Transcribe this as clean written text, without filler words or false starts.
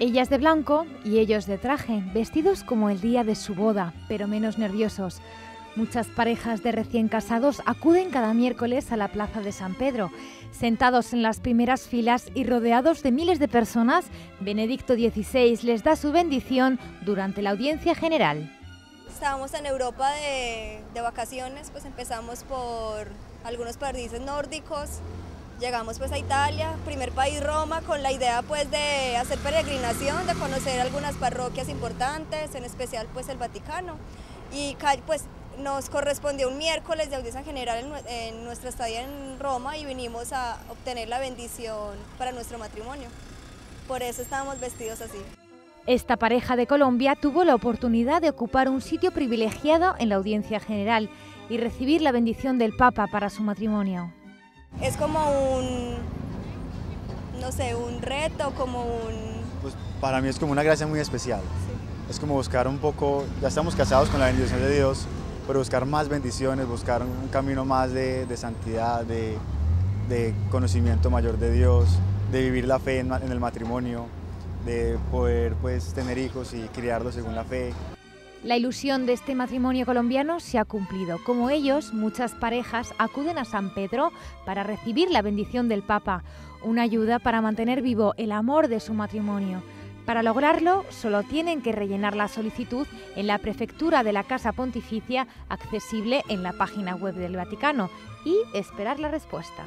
Ellas de blanco y ellos de traje, vestidos como el día de su boda, pero menos nerviosos. Muchas parejas de recién casados acuden cada miércoles a la Plaza de San Pedro. Sentados en las primeras filas y rodeados de miles de personas, Benedicto XVI les da su bendición durante la audiencia general. Estábamos en Europa de vacaciones, pues empezamos por algunos países nórdicos. Llegamos pues a Italia, primer país Roma, con la idea pues de hacer peregrinación, de conocer algunas parroquias importantes, en especial pues el Vaticano. Y pues nos correspondió un miércoles de audiencia general en nuestra estadía en Roma y vinimos a obtener la bendición para nuestro matrimonio. Por eso estábamos vestidos así. Esta pareja de Colombia tuvo la oportunidad de ocupar un sitio privilegiado en la audiencia general y recibir la bendición del Papa para su matrimonio. Es como un reto, como un... Pues para mí es como una gracia muy especial. Sí. Es como buscar un poco, ya estamos casados con la bendición de Dios, pero buscar más bendiciones, buscar un camino más de santidad, de conocimiento mayor de Dios, de vivir la fe en el matrimonio, de poder pues tener hijos y criarlos según la fe. La ilusión de este matrimonio colombiano se ha cumplido. Como ellos, muchas parejas acuden a San Pedro para recibir la bendición del Papa, una ayuda para mantener vivo el amor de su matrimonio. Para lograrlo, solo tienen que rellenar la solicitud en la prefectura de la Casa Pontificia, accesible en la página web del Vaticano, y esperar la respuesta.